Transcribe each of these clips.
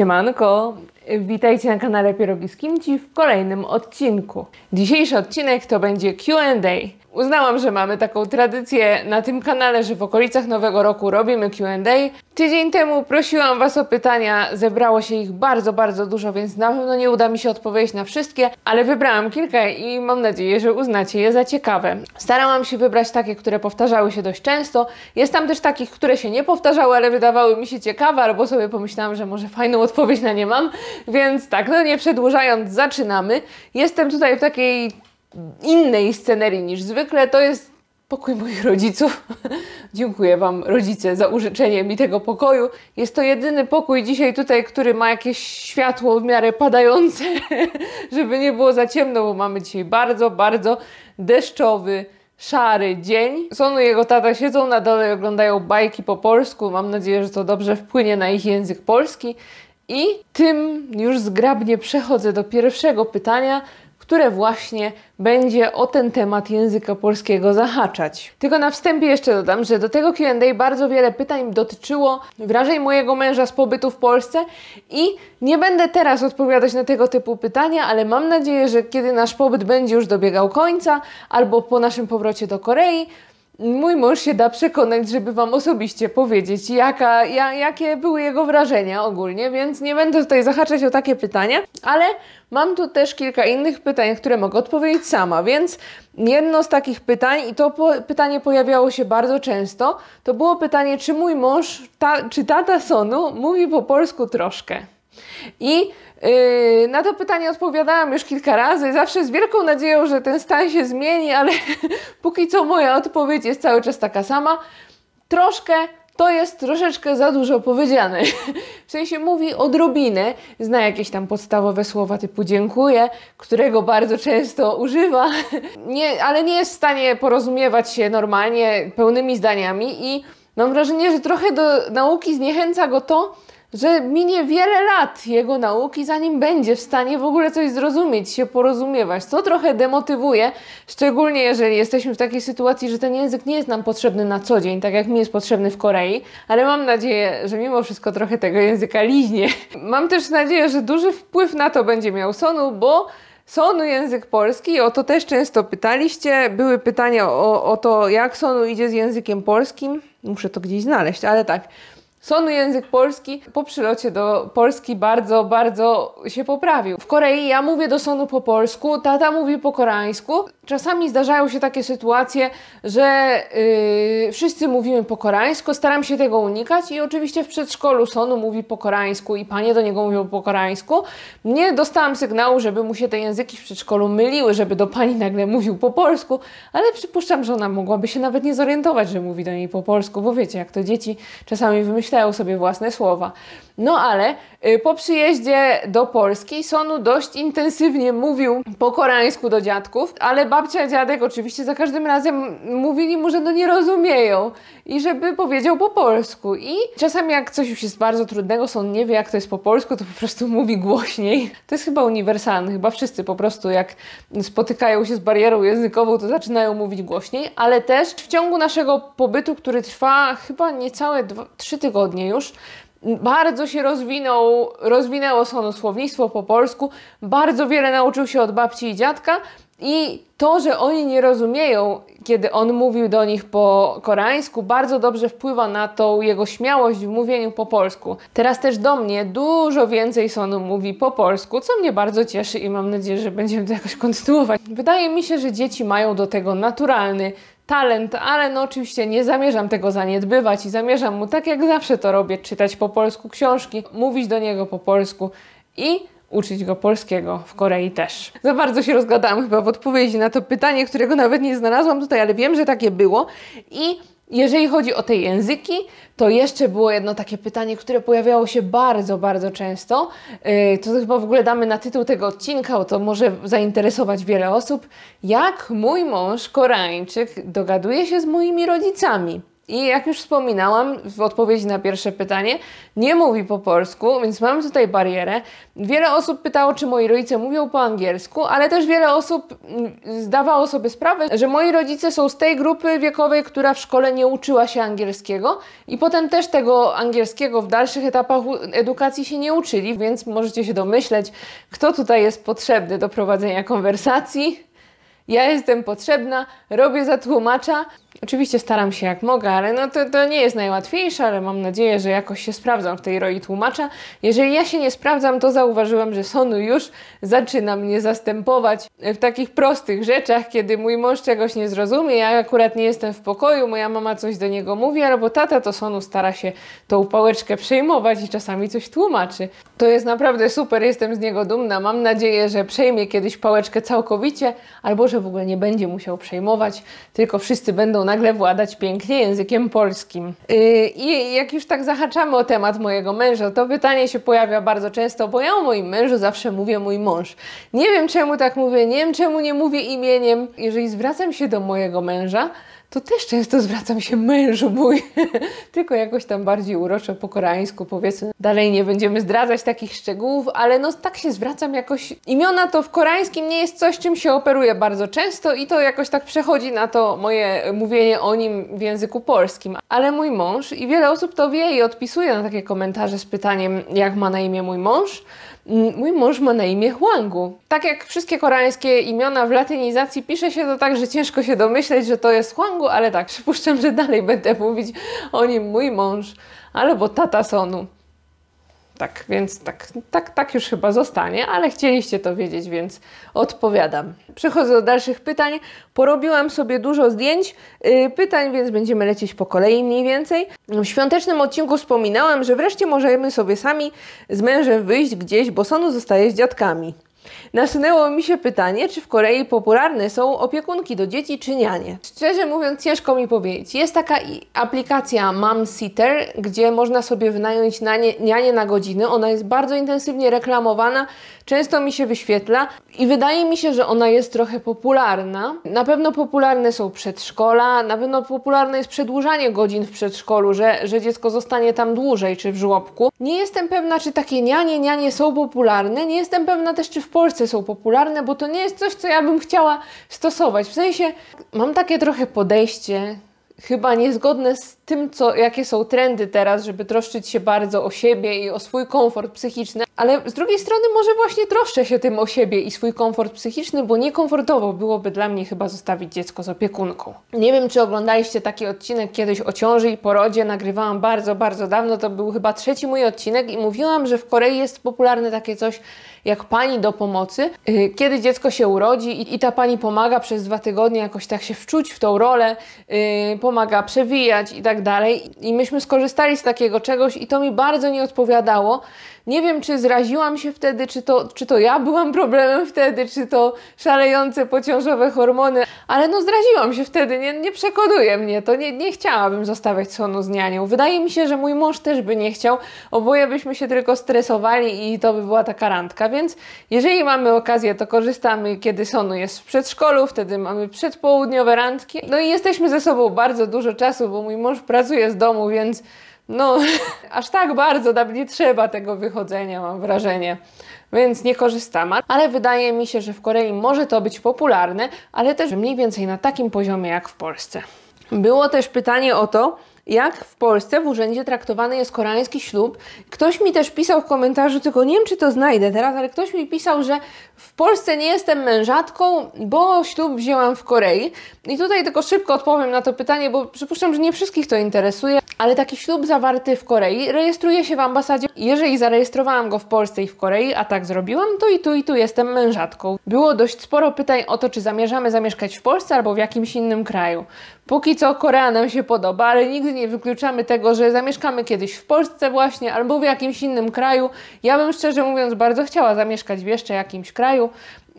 Siemanko, witajcie na kanale Pierogi z Kimchi w kolejnym odcinku. Dzisiejszy odcinek to będzie Q&A. Uznałam, że mamy taką tradycję na tym kanale, że w okolicach Nowego Roku robimy Q&A. Tydzień temu prosiłam Was o pytania, zebrało się ich bardzo, bardzo dużo, więc na pewno nie uda mi się odpowiedzieć na wszystkie, ale wybrałam kilka i mam nadzieję, że uznacie je za ciekawe. Starałam się wybrać takie, które powtarzały się dość często. Jest tam też takich, które się nie powtarzały, ale wydawały mi się ciekawe, albo sobie pomyślałam, że może fajną odpowiedź na nie mam, więc tak, no nie przedłużając, zaczynamy. Jestem tutaj w takiej innej scenerii niż zwykle, to jest pokój moich rodziców. Dziękuję Wam, rodzice, za użyczenie mi tego pokoju. Jest to jedyny pokój dzisiaj tutaj, który ma jakieś światło w miarę padające, żeby nie było za ciemno, bo mamy dzisiaj bardzo, bardzo deszczowy, szary dzień. Sonu i jego tata siedzą na dole i oglądają bajki po polsku. Mam nadzieję, że to dobrze wpłynie na ich język polski. I tym już zgrabnie przechodzę do pierwszego pytania, które właśnie będzie o ten temat języka polskiego zahaczać. Tylko na wstępie jeszcze dodam, że do tego Q&A bardzo wiele pytań dotyczyło wrażeń mojego męża z pobytu w Polsce i nie będę teraz odpowiadać na tego typu pytania, ale mam nadzieję, że kiedy nasz pobyt będzie już dobiegał końca albo po naszym powrocie do Korei, mój mąż się da przekonać, żeby Wam osobiście powiedzieć, jakie były jego wrażenia ogólnie, więc nie będę tutaj zahaczać o takie pytania, ale mam tu też kilka innych pytań, które mogę odpowiedzieć sama, więc jedno z takich pytań, i to pytanie pojawiało się bardzo często, to było pytanie, czy mój mąż, czy tata Sonu mówi po polsku troszkę. I na to pytanie odpowiadałam już kilka razy, zawsze z wielką nadzieją, że ten stan się zmieni, ale póki co moja odpowiedź jest cały czas taka sama. Troszkę to jest troszeczkę za dużo powiedziane. W sensie mówi odrobinę, zna jakieś tam podstawowe słowa typu dziękuję, którego bardzo często używa, ale nie jest w stanie porozumiewać się normalnie, pełnymi zdaniami i mam wrażenie, że trochę do nauki zniechęca go to, że minie wiele lat jego nauki, zanim będzie w stanie w ogóle coś zrozumieć, się porozumiewać, co trochę demotywuje, szczególnie jeżeli jesteśmy w takiej sytuacji, że ten język nie jest nam potrzebny na co dzień, tak jak mi jest potrzebny w Korei, ale mam nadzieję, że mimo wszystko trochę tego języka liźnie. Mam też nadzieję, że duży wpływ na to będzie miał Sonu, bo Sonu język polski, o to też często pytaliście, były pytania o to, jak Sonu idzie z językiem polskim, muszę to gdzieś znaleźć, ale tak. Sonu język polski po przylocie do Polski bardzo, bardzo się poprawił. W Korei ja mówię do Sonu po polsku, tata mówi po koreańsku. Czasami zdarzają się takie sytuacje, że wszyscy mówimy po koreańsku, staram się tego unikać i oczywiście w przedszkolu Sonu mówi po koreańsku i panie do niego mówią po koreańsku. Nie dostałam sygnału, żeby mu się te języki w przedszkolu myliły, żeby do pani nagle mówił po polsku, ale przypuszczam, że ona mogłaby się nawet nie zorientować, że mówi do niej po polsku, bo wiecie, jak to dzieci czasami wymyślają sobie własne słowa. No ale po przyjeździe do Polski Sonu dość intensywnie mówił po koreańsku do dziadków, ale babcia, dziadek oczywiście za każdym razem mówili mu, że no nie rozumieją i żeby powiedział po polsku. I czasami jak coś już jest bardzo trudnego, Son nie wie jak to jest po polsku, to po prostu mówi głośniej. To jest chyba uniwersalne, chyba wszyscy po prostu jak spotykają się z barierą językową, to zaczynają mówić głośniej, ale też w ciągu naszego pobytu, który trwa chyba niecałe 3 tygodnie już, bardzo się rozwinęło Sonu słownictwo po polsku, bardzo wiele nauczył się od babci i dziadka i to, że oni nie rozumieją, kiedy on mówił do nich po koreańsku, bardzo dobrze wpływa na tą jego śmiałość w mówieniu po polsku. Teraz też do mnie dużo więcej Sonu mówi po polsku, co mnie bardzo cieszy i mam nadzieję, że będziemy to jakoś kontynuować. Wydaje mi się, że dzieci mają do tego naturalny talent, ale no oczywiście nie zamierzam tego zaniedbywać i zamierzam mu, tak jak zawsze to robię, czytać po polsku książki, mówić do niego po polsku i uczyć go polskiego w Korei też. Za bardzo się rozgadałam chyba w odpowiedzi na to pytanie, którego nawet nie znalazłam tutaj, ale wiem, że takie było. I jeżeli chodzi o te języki, to jeszcze było jedno takie pytanie, które pojawiało się bardzo, bardzo często. To chyba w ogóle damy na tytuł tego odcinka, bo to może zainteresować wiele osób. Jak mój mąż Koreańczyk dogaduje się z moimi rodzicami? I jak już wspominałam w odpowiedzi na pierwsze pytanie, nie mówi po polsku, więc mamy tutaj barierę. Wiele osób pytało, czy moi rodzice mówią po angielsku, ale też wiele osób zdawało sobie sprawę, że moi rodzice są z tej grupy wiekowej, która w szkole nie uczyła się angielskiego i potem też tego angielskiego w dalszych etapach edukacji się nie uczyli, więc możecie się domyśleć, kto tutaj jest potrzebny do prowadzenia konwersacji. Ja jestem potrzebna, robię za tłumacza. Oczywiście staram się jak mogę, ale no to nie jest najłatwiejsze, ale mam nadzieję, że jakoś się sprawdzam w tej roli tłumacza. Jeżeli ja się nie sprawdzam, to zauważyłam, że Sonu już zaczyna mnie zastępować w takich prostych rzeczach, kiedy mój mąż czegoś nie zrozumie, ja akurat nie jestem w pokoju, moja mama coś do niego mówi, albo tata, to Sonu stara się tą pałeczkę przejmować i czasami coś tłumaczy. To jest naprawdę super, jestem z niego dumna. Mam nadzieję, że przejmie kiedyś pałeczkę całkowicie, albo że w ogóle nie będzie musiał przejmować, tylko wszyscy będą nagle władać pięknie językiem polskim. I jak już tak zahaczamy o temat mojego męża, to pytanie się pojawia bardzo często, bo ja o moim mężu zawsze mówię mój mąż. Nie wiem, czemu tak mówię, nie wiem, czemu nie mówię imieniem. Jeżeli zwracam się do mojego męża, to też często zwracam się mężu mój, tylko jakoś tam bardziej uroczo po koreańsku, powiedzmy. Dalej nie będziemy zdradzać takich szczegółów, ale no tak się zwracam jakoś. Imiona to w koreańskim nie jest coś, czym się operuje bardzo często i to jakoś tak przechodzi na to moje mówienie o nim w języku polskim. Ale mój mąż, i wiele osób to wie i odpisuje na takie komentarze z pytaniem, jak ma na imię mój mąż. Mój mąż ma na imię Hwangu. Tak jak wszystkie koreańskie imiona w latynizacji pisze się to tak, że ciężko się domyśleć, że to jest Hwangu, ale tak, przypuszczam, że dalej będę mówić o nim mój mąż albo tata Sonu. Tak, więc tak już chyba zostanie, ale chcieliście to wiedzieć, więc odpowiadam. Przechodzę do dalszych pytań. Porobiłam sobie dużo zdjęć, pytań, więc będziemy lecieć po kolei mniej więcej. W świątecznym odcinku wspominałam, że wreszcie możemy sobie sami z mężem wyjść gdzieś, bo Sonu zostaje z dziadkami. Nasunęło mi się pytanie, czy w Korei popularne są opiekunki do dzieci czy nianie. Szczerze mówiąc, ciężko mi powiedzieć. Jest taka aplikacja Mom Sitter, gdzie można sobie wynająć nianie na godziny. Ona jest bardzo intensywnie reklamowana, często mi się wyświetla i wydaje mi się, że ona jest trochę popularna. Na pewno popularne są przedszkola, na pewno popularne jest przedłużanie godzin w przedszkolu, że dziecko zostanie tam dłużej, czy w żłobku. Nie jestem pewna, czy takie nianie są popularne. Nie jestem pewna też, czy w Polsce są popularne, bo to nie jest coś, co ja bym chciała stosować. W sensie mam takie trochę podejście, chyba niezgodne z tym, jakie są trendy teraz, żeby troszczyć się bardzo o siebie i o swój komfort psychiczny, ale z drugiej strony może właśnie troszczę się tym o siebie i swój komfort psychiczny, bo niekomfortowo byłoby dla mnie chyba zostawić dziecko z opiekunką. Nie wiem, czy oglądaliście taki odcinek kiedyś o ciąży i porodzie, nagrywałam bardzo, bardzo dawno, to był chyba trzeci mój odcinek i mówiłam, że w Korei jest popularne takie coś jak pani do pomocy, kiedy dziecko się urodzi i ta pani pomaga przez 2 tygodnie jakoś tak się wczuć w tą rolę, pomaga przewijać i tak dalej. I myśmy skorzystali z takiego czegoś i to mi bardzo nie odpowiadało. Nie wiem, czy zraziłam się wtedy, czy to ja byłam problemem wtedy, czy to szalejące pociążowe hormony, ale no zraziłam się wtedy, nie przekonuje mnie to, nie chciałabym zostawiać Sonu z nianią. Wydaje mi się, że mój mąż też by nie chciał, oboje byśmy się tylko stresowali i to by była taka randka, więc jeżeli mamy okazję, to korzystamy, kiedy Sonu jest w przedszkolu, wtedy mamy przedpołudniowe randki, no i jesteśmy ze sobą bardzo dużo czasu, bo mój mąż pracuje z domu, więc no, aż tak bardzo nam nie trzeba tego wychodzenia, mam wrażenie, więc nie korzystam. Ale wydaje mi się, że w Korei może to być popularne, ale też mniej więcej na takim poziomie jak w Polsce. Było też pytanie o to, jak w Polsce w urzędzie traktowany jest koreański ślub. Ktoś mi też pisał w komentarzu, tylko nie wiem, czy to znajdę teraz, ale ktoś mi pisał, że w Polsce nie jestem mężatką, bo ślub wzięłam w Korei. I tutaj tylko szybko odpowiem na to pytanie, bo przypuszczam, że nie wszystkich to interesuje, ale taki ślub zawarty w Korei rejestruje się w ambasadzie. Jeżeli zarejestrowałam go w Polsce i w Korei, a tak zrobiłam, to i tu jestem mężatką. Było dość sporo pytań o to, czy zamierzamy zamieszkać w Polsce albo w jakimś innym kraju. Póki co Korea nam się podoba, ale nigdy nie wykluczamy tego, że zamieszkamy kiedyś w Polsce właśnie albo w jakimś innym kraju. Ja bym szczerze mówiąc bardzo chciała zamieszkać w jeszcze jakimś kraju,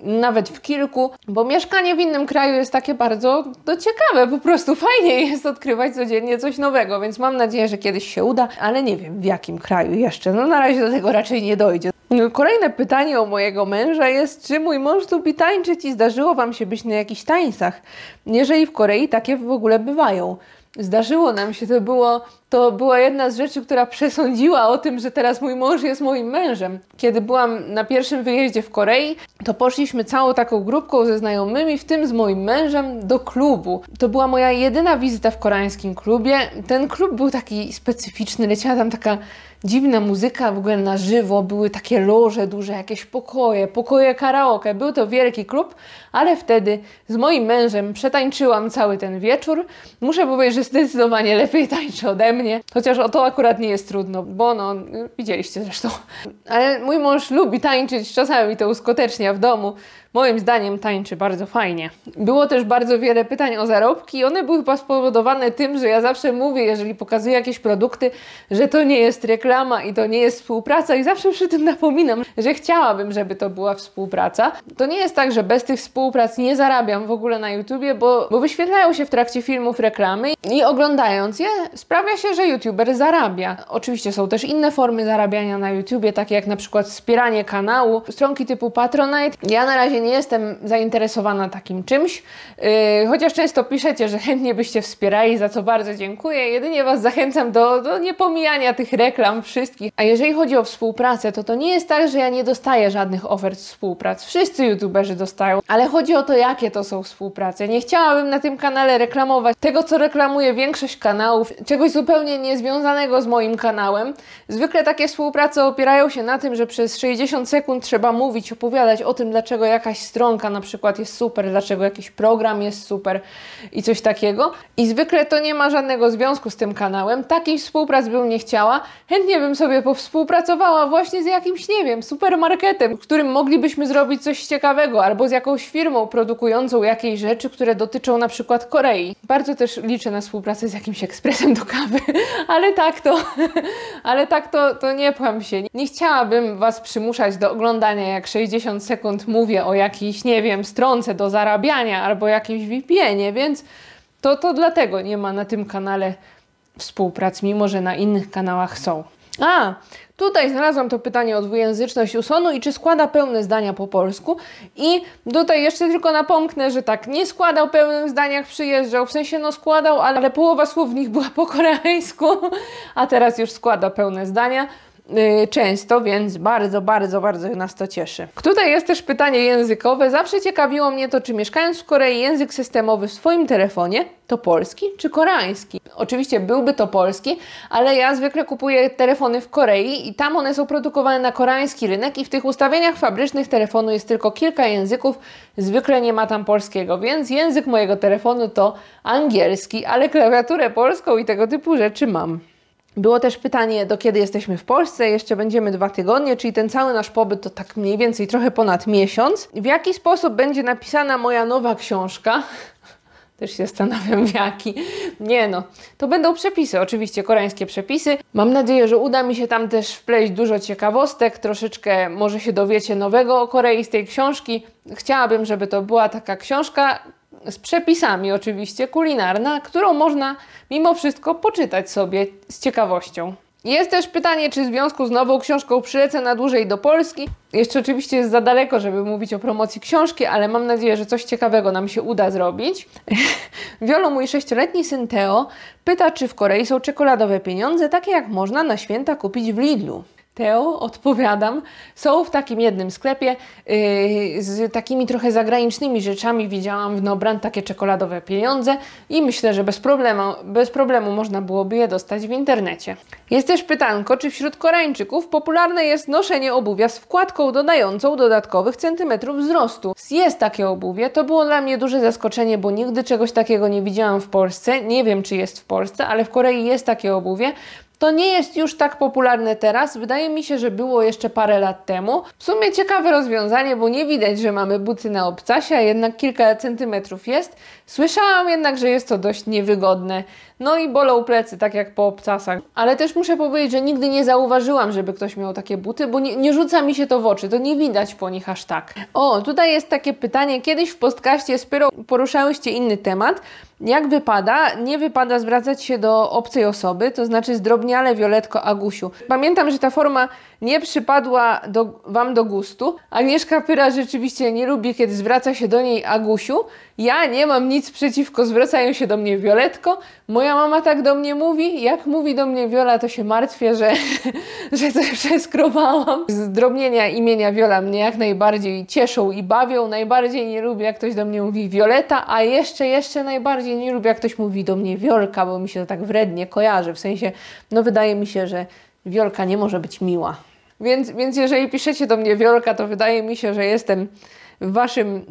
nawet w kilku, bo mieszkanie w innym kraju jest takie bardzo ciekawe, po prostu fajnie jest odkrywać codziennie coś nowego, więc mam nadzieję, że kiedyś się uda, ale nie wiem w jakim kraju jeszcze, no na razie do tego raczej nie dojdzie. Kolejne pytanie o mojego męża jest, czy mój mąż lubi tańczyć i zdarzyło Wam się być na jakichś tańcach, jeżeli w Korei takie w ogóle bywają. Zdarzyło nam się, to była jedna z rzeczy, która przesądziła o tym, że teraz mój mąż jest moim mężem. Kiedy byłam na pierwszym wyjeździe w Korei, to poszliśmy całą taką grupką ze znajomymi, w tym z moim mężem, do klubu. To była moja jedyna wizyta w koreańskim klubie. Ten klub był taki specyficzny, leciała tam taka dziwna muzyka w ogóle na żywo, były takie loże duże, jakieś pokoje karaoke. Był to wielki klub, ale wtedy z moim mężem przetańczyłam cały ten wieczór. Muszę powiedzieć, że zdecydowanie lepiej tańczy ode mnie, chociaż o to akurat nie jest trudno, bo no, widzieliście zresztą. Ale mój mąż lubi tańczyć, czasami to uskutecznia w domu. Moim zdaniem tańczy bardzo fajnie. Było też bardzo wiele pytań o zarobki. One były chyba spowodowane tym, że ja zawsze mówię, jeżeli pokazuję jakieś produkty, że to nie jest reklama i to nie jest współpraca i zawsze przy tym napominam, że chciałabym, żeby to była współpraca. To nie jest tak, że bez tych współprac nie zarabiam w ogóle na YouTubie, bo wyświetlają się w trakcie filmów reklamy i oglądając je sprawia się, że YouTuber zarabia. Oczywiście są też inne formy zarabiania na YouTubie, takie jak na przykład wspieranie kanału, stronki typu Patronite. Ja na razie nie jestem zainteresowana takim czymś, chociaż często piszecie, że chętnie byście wspierali, za co bardzo dziękuję. Jedynie Was zachęcam do niepomijania tych reklam wszystkich. A jeżeli chodzi o współpracę, to nie jest tak, że ja nie dostaję żadnych ofert współprac. Wszyscy youtuberzy dostają, ale chodzi o to, jakie to są współprace. Nie chciałabym na tym kanale reklamować tego, co reklamuje większość kanałów, czegoś zupełnie niezwiązanego z moim kanałem. Zwykle takie współprace opierają się na tym, że przez 60 sekund trzeba mówić, opowiadać o tym, dlaczego jakaś stronka na przykład jest super, dlaczego jakiś program jest super i coś takiego. I zwykle to nie ma żadnego związku z tym kanałem. Takiej współpracy bym nie chciała. Chętnie bym sobie powspółpracowała właśnie z jakimś, nie wiem, supermarketem, w którym moglibyśmy zrobić coś ciekawego, albo z jakąś firmą produkującą jakieś rzeczy, które dotyczą na przykład Korei. Bardzo też liczę na współpracę z jakimś ekspresem do kawy, ale tak to nie płam się. Nie chciałabym Was przymuszać do oglądania, jak 60 sekund mówię o jakiejś, nie wiem, stronce do zarabiania albo jakimś VPN-ie, więc to dlatego nie ma na tym kanale współprac, mimo że na innych kanałach są. A, tutaj znalazłam to pytanie o dwujęzyczność u Sonu i czy składa pełne zdania po polsku. I tutaj jeszcze tylko napomknę, że tak, nie składał pełnych zdaniach, przyjeżdżał, w sensie no składał, ale połowa słów w nich była po koreańsku, a teraz już składa pełne zdania. Często, więc bardzo nas to cieszy. Tutaj jest też pytanie językowe. Zawsze ciekawiło mnie to, czy mieszkając w Korei język systemowy w swoim telefonie to polski czy koreański? Oczywiście byłby to polski, ale ja zwykle kupuję telefony w Korei i tam one są produkowane na koreański rynek i w tych ustawieniach fabrycznych telefonu jest tylko kilka języków, zwykle nie ma tam polskiego, więc język mojego telefonu to angielski, ale klawiaturę polską i tego typu rzeczy mam. Było też pytanie, do kiedy jesteśmy w Polsce, jeszcze będziemy 2 tygodnie, czyli ten cały nasz pobyt to tak mniej więcej trochę ponad miesiąc. W jaki sposób będzie napisana moja nowa książka? Też się zastanawiam, w jaki. Nie no, to będą przepisy, oczywiście koreańskie przepisy. Mam nadzieję, że uda mi się tam też wpleść dużo ciekawostek, troszeczkę może się dowiecie nowego o Korei z tej książki. Chciałabym, żeby to była taka książka, z przepisami oczywiście, kulinarna, którą można mimo wszystko poczytać sobie z ciekawością. Jest też pytanie, czy w związku z nową książką przylecę na dłużej do Polski. Jeszcze oczywiście jest za daleko, żeby mówić o promocji książki, ale mam nadzieję, że coś ciekawego nam się uda zrobić. Wiolo, mój 6-letni syn Teo, pyta, czy w Korei są czekoladowe pieniądze, takie jak można na święta kupić w Lidlu. Teo, odpowiadam, są w takim jednym sklepie z takimi trochę zagranicznymi rzeczami. Widziałam w No Brand takie czekoladowe pieniądze i myślę, że bez problemu można byłoby je dostać w internecie. Jest też pytanko, czy wśród Koreańczyków popularne jest noszenie obuwia z wkładką dodającą dodatkowych centymetrów wzrostu. Jest takie obuwie, to było dla mnie duże zaskoczenie, bo nigdy czegoś takiego nie widziałam w Polsce. Nie wiem, czy jest w Polsce, ale w Korei jest takie obuwie. To nie jest już tak popularne teraz, wydaje mi się, że było jeszcze parę lat temu. W sumie ciekawe rozwiązanie, bo nie widać, że mamy buty na obcasie, a jednak kilka centymetrów jest. Słyszałam jednak, że jest to dość niewygodne. No i bolą plecy, tak jak po obcasach. Ale też muszę powiedzieć, że nigdy nie zauważyłam, żeby ktoś miał takie buty, bo nie rzuca mi się to w oczy, to nie widać po nich aż tak. O, tutaj jest takie pytanie. Kiedyś w podcaście Spyro poruszałyście inny temat. Jak wypada? Nie wypada zwracać się do obcej osoby, to znaczy zdrobniale, Wioletko, Agusiu. Pamiętam, że ta forma nie przypadła Wam do gustu. Agnieszka Pyra rzeczywiście nie lubi, kiedy zwraca się do niej Agusiu. Ja nie mam nic przeciwko, zwracają się do mnie Violetko. Moja mama tak do mnie mówi. Jak mówi do mnie Viola, to się martwię, że coś przeskrobałam. Zdrobnienia imienia Viola mnie jak najbardziej cieszą i bawią. Najbardziej nie lubię, jak ktoś do mnie mówi Violeta, a jeszcze najbardziej nie lubię, jak ktoś mówi do mnie Wiolka, bo mi się to tak wrednie kojarzy. W sensie, no wydaje mi się, że Wiolka nie może być miła. Więc jeżeli piszecie do mnie Wiolka, to wydaje mi się, że jestem w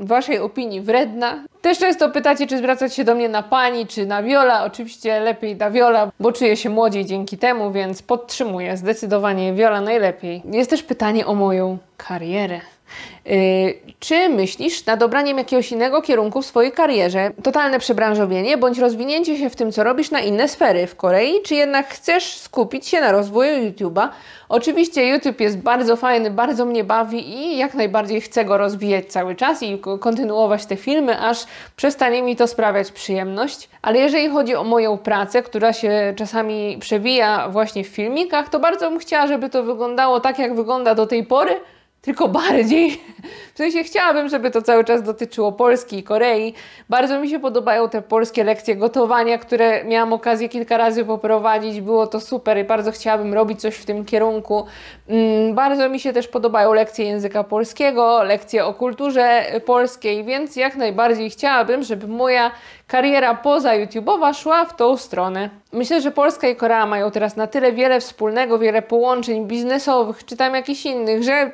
Waszej opinii wredna. Też często pytacie, czy zwracać się do mnie na Pani, czy na Wiola. Oczywiście lepiej na Wiola, bo czuję się młodziej dzięki temu, więc podtrzymuję zdecydowanie Wiola najlepiej. Jest też pytanie o moją karierę. Czy myślisz nad obraniem jakiegoś innego kierunku w swojej karierze? Totalne przebranżowienie bądź rozwinięcie się w tym, co robisz na inne sfery w Korei? Czy jednak chcesz skupić się na rozwoju YouTube'a? Oczywiście YouTube jest bardzo fajny, bardzo mnie bawi i jak najbardziej chcę go rozwijać cały czas i kontynuować te filmy, aż przestanie mi to sprawiać przyjemność. Ale jeżeli chodzi o moją pracę, która się czasami przewija właśnie w filmikach, to bardzo bym chciała, żeby to wyglądało tak, jak wygląda do tej pory, tylko bardziej. W sensie chciałabym, żeby to cały czas dotyczyło Polski i Korei. Bardzo mi się podobają te polskie lekcje gotowania, które miałam okazję kilka razy poprowadzić. Było to super i bardzo chciałabym robić coś w tym kierunku. Bardzo mi się też podobają lekcje języka polskiego, lekcje o kulturze polskiej, więc jak najbardziej chciałabym, żeby moja kariera poza YouTube'owa szła w tą stronę. Myślę, że Polska i Korea mają teraz na tyle wiele wspólnego, wiele połączeń biznesowych czy tam jakichś innych, że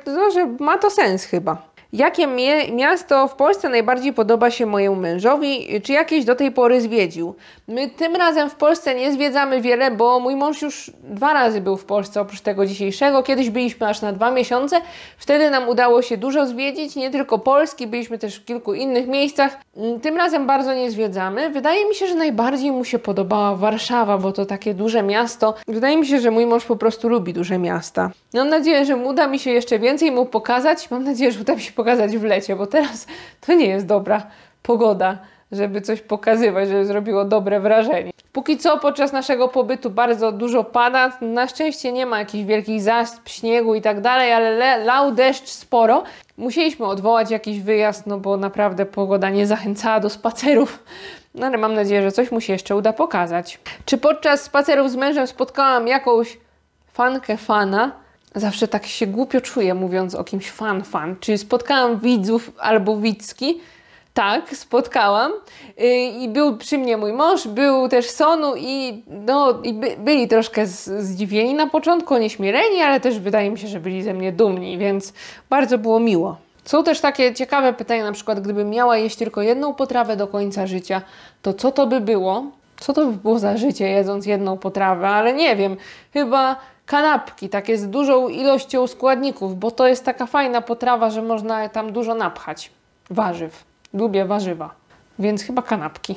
ma to sens chyba. Jakie miasto w Polsce najbardziej podoba się mojemu mężowi? Czy jakieś do tej pory zwiedził? My tym razem w Polsce nie zwiedzamy wiele, bo mój mąż już 2 razy był w Polsce oprócz tego dzisiejszego. Kiedyś byliśmy aż na 2 miesiące. Wtedy nam udało się dużo zwiedzić, nie tylko Polski, byliśmy też w kilku innych miejscach. Tym razem bardzo nie zwiedzamy. Wydaje mi się, że najbardziej mu się podobała Warszawa, bo to takie duże miasto. Wydaje mi się, że mój mąż po prostu lubi duże miasta. Mam nadzieję, że uda mi się jeszcze więcej mu pokazać. Mam nadzieję, że uda mi się pokazać w lecie, bo teraz to nie jest dobra pogoda, żeby coś pokazywać, żeby zrobiło dobre wrażenie. Póki co podczas naszego pobytu bardzo dużo pada, na szczęście nie ma jakichś wielkich zasp, śniegu i tak dalej, ale lał deszcz sporo. Musieliśmy odwołać jakiś wyjazd, no bo naprawdę pogoda nie zachęcała do spacerów. No ale mam nadzieję, że coś mu się jeszcze uda pokazać. Czy podczas spacerów z mężem spotkałam jakąś fankę fana? Zawsze tak się głupio czuję, mówiąc o kimś fan. Czy spotkałam widzów albo widzki? Tak, spotkałam. I był przy mnie mój mąż, był też Sonu i, no, byli troszkę zdziwieni na początku, onieśmieleni, ale też wydaje mi się, że byli ze mnie dumni, więc bardzo było miło. Są też takie ciekawe pytania, na przykład gdybym miała jeść tylko jedną potrawę do końca życia, to co to by było? Co to by było za życie, jedząc jedną potrawę? Ale nie wiem, chyba kanapki, takie z dużą ilością składników, bo to jest taka fajna potrawa, że można tam dużo napchać warzyw. Lubię warzywa, więc chyba kanapki.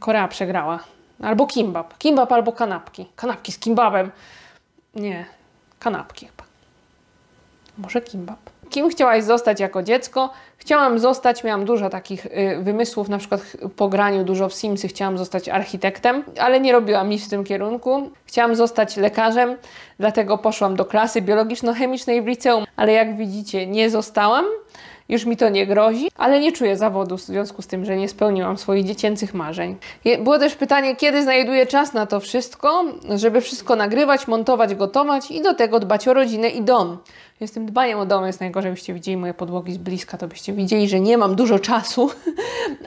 Korea przegrała. Albo kimbap. Kimbap albo kanapki. Kanapki z kimbabem. Nie, kanapki chyba. Może kimbap. Kim chciałaś zostać jako dziecko? Chciałam zostać, miałam dużo takich wymysłów, na przykład po graniu dużo w Simsy chciałam zostać architektem, ale nie robiłam nic w tym kierunku. Chciałam zostać lekarzem, dlatego poszłam do klasy biologiczno-chemicznej w liceum, ale jak widzicie nie zostałam, już mi to nie grozi, ale nie czuję zawodu w związku z tym, że nie spełniłam swoich dziecięcych marzeń. Było też pytanie, kiedy znajduję czas na to wszystko, żeby wszystko nagrywać, montować, gotować i do tego dbać o rodzinę i dom. Więc tym dbaniem o dom jest najgorzej, byście widzieli moje podłogi z bliska, to byście widzieli, że nie mam dużo czasu,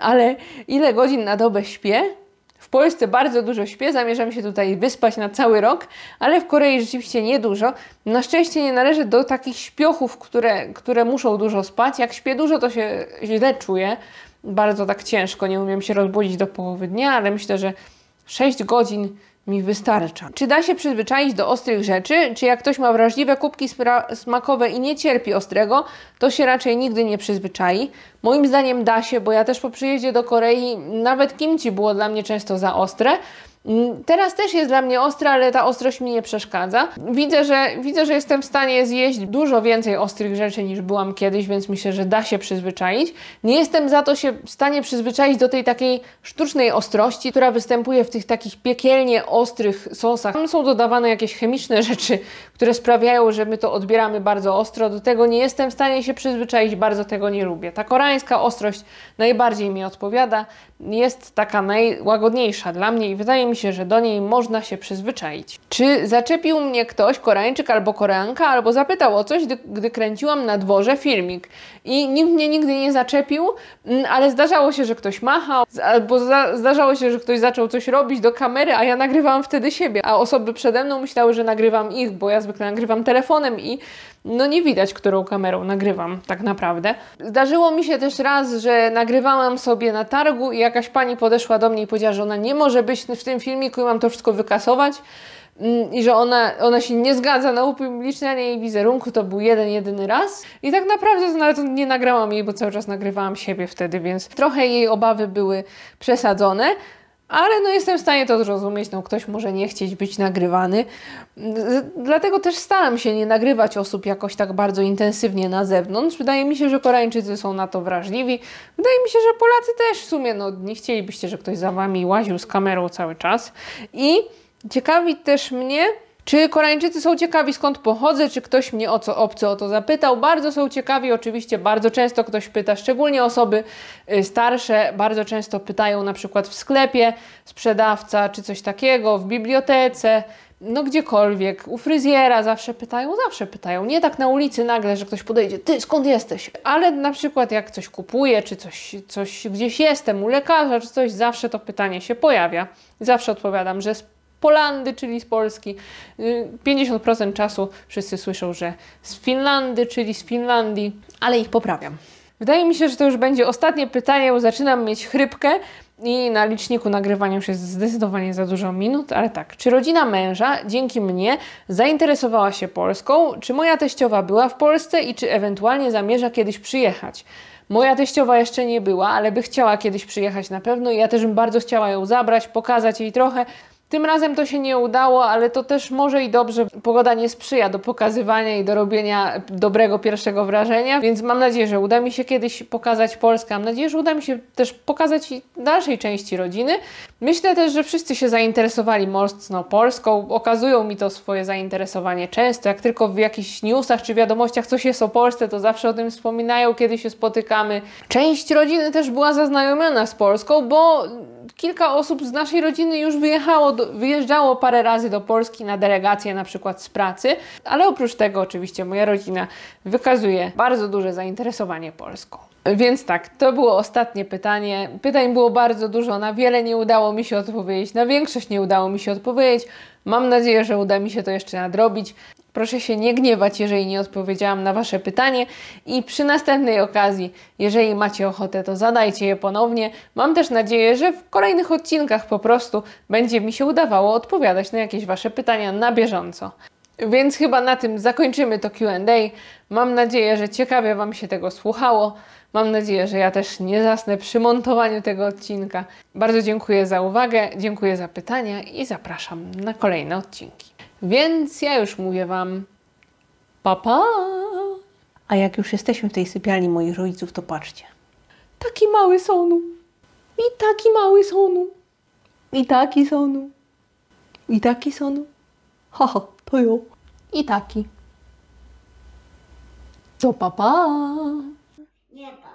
ale ile godzin na dobę śpię? W Polsce bardzo dużo śpię, zamierzam się tutaj wyspać na cały rok, ale w Korei rzeczywiście niedużo. Na szczęście nie należę do takich śpiochów, które muszą dużo spać. Jak śpię dużo, to się źle czuję, bardzo tak ciężko, nie umiem się rozbudzić do połowy dnia, ale myślę, że 6 godzin mi wystarcza. Czy da się przyzwyczaić do ostrych rzeczy? Czy jak ktoś ma wrażliwe kubki smakowe i nie cierpi ostrego, to się raczej nigdy nie przyzwyczai? Moim zdaniem da się, bo ja też po przyjeździe do Korei nawet kimchi było dla mnie często za ostre. Teraz też jest dla mnie ostra, ale ta ostrość mi nie przeszkadza. Widzę, że jestem w stanie zjeść dużo więcej ostrych rzeczy niż byłam kiedyś, więc myślę, że da się przyzwyczaić. Nie jestem za to się w stanie przyzwyczaić do tej takiej sztucznej ostrości, która występuje w tych takich piekielnie ostrych sosach. Tam są dodawane jakieś chemiczne rzeczy, które sprawiają, że my to odbieramy bardzo ostro. Do tego nie jestem w stanie się przyzwyczaić, bardzo tego nie lubię. Ta koreańska ostrość najbardziej mi odpowiada. Jest taka najłagodniejsza dla mnie i wydaje mi się, że do niej można się przyzwyczaić. Czy zaczepił mnie ktoś, Koreańczyk albo Koreanka, albo zapytał o coś, gdy kręciłam na dworze filmik? I nikt mnie nigdy nie zaczepił, ale zdarzało się, że ktoś machał, albo zdarzało się, że ktoś zaczął coś robić do kamery, a ja nagrywałam wtedy siebie. A osoby przede mną myślały, że nagrywam ich, bo ja zwykle nagrywam telefonem i no nie widać, którą kamerą nagrywam tak naprawdę. Zdarzyło mi się też raz, że nagrywałam sobie na targu i jakaś pani podeszła do mnie i powiedziała, że ona nie może być w tym filmiku i mam to wszystko wykasować i że ona się nie zgadza na upublicznianie jej wizerunku. To był jedyny raz i tak naprawdę to nawet nie nagrałam jej, bo cały czas nagrywałam siebie wtedy, więc trochę jej obawy były przesadzone. Ale no jestem w stanie to zrozumieć, no ktoś może nie chcieć być nagrywany. Dlatego też staram się nie nagrywać osób jakoś tak bardzo intensywnie na zewnątrz. Wydaje mi się, że Koreańczycy są na to wrażliwi. Wydaje mi się, że Polacy też w sumie, no nie chcielibyście, że ktoś za wami łaził z kamerą cały czas. I ciekawi też mnie, czy Koreańczycy są ciekawi, skąd pochodzę, czy ktoś mnie obcy o to zapytał. Bardzo są ciekawi, oczywiście bardzo często ktoś pyta, szczególnie osoby starsze, bardzo często pytają na przykład w sklepie sprzedawca, czy coś takiego, w bibliotece, no gdziekolwiek, u fryzjera zawsze pytają. Nie tak na ulicy nagle, że ktoś podejdzie, ty skąd jesteś? Ale na przykład jak coś kupuję, czy coś gdzieś jestem, u lekarza, czy coś, zawsze to pytanie się pojawia. Zawsze odpowiadam, że Polandy, czyli z Polski. 50% czasu wszyscy słyszą, że z Finlandii, czyli z Finlandii, ale ich poprawiam. Wydaje mi się, że to już będzie ostatnie pytanie, bo zaczynam mieć chrypkę i na liczniku nagrywania już jest zdecydowanie za dużo minut, ale tak. Czy rodzina męża dzięki mnie zainteresowała się Polską? Czy moja teściowa była w Polsce i czy ewentualnie zamierza kiedyś przyjechać? Moja teściowa jeszcze nie była, ale by chciała kiedyś przyjechać na pewno i ja też bym bardzo chciała ją zabrać, pokazać jej trochę. Tym razem to się nie udało, ale to też może i dobrze. Pogoda nie sprzyja do pokazywania i do robienia dobrego pierwszego wrażenia, więc mam nadzieję, że uda mi się kiedyś pokazać Polskę. Mam nadzieję, że uda mi się też pokazać i dalszej części rodziny. Myślę też, że wszyscy się zainteresowali mocno Polską. Okazują mi to swoje zainteresowanie często. Jak tylko w jakichś newsach czy wiadomościach coś jest o Polsce, to zawsze o tym wspominają, kiedy się spotykamy. Część rodziny też była zaznajomiona z Polską, bo kilka osób z naszej rodziny już wyjeżdżało parę razy do Polski na delegacje na przykład z pracy, ale oprócz tego oczywiście moja rodzina wykazuje bardzo duże zainteresowanie Polską. Więc tak, to było ostatnie pytanie. Pytań było bardzo dużo, na wiele nie udało mi się odpowiedzieć, na większość nie udało mi się odpowiedzieć. Mam nadzieję, że uda mi się to jeszcze nadrobić. Proszę się nie gniewać, jeżeli nie odpowiedziałam na Wasze pytanie i przy następnej okazji, jeżeli macie ochotę, to zadajcie je ponownie. Mam też nadzieję, że w kolejnych odcinkach po prostu będzie mi się udawało odpowiadać na jakieś Wasze pytania na bieżąco. Więc chyba na tym zakończymy to Q&A. Mam nadzieję, że ciekawie Wam się tego słuchało. Mam nadzieję, że ja też nie zasnę przy montowaniu tego odcinka. Bardzo dziękuję za uwagę, dziękuję za pytania i zapraszam na kolejne odcinki. Więc ja już mówię Wam pa, pa. A jak już jesteśmy w tej sypialni moich rodziców, to patrzcie. Taki mały Sonu. I taki mały Sonu. I taki Sonu. I taki Sonu. Haha, to jo. I taki. To pa, pa. Nie, pa.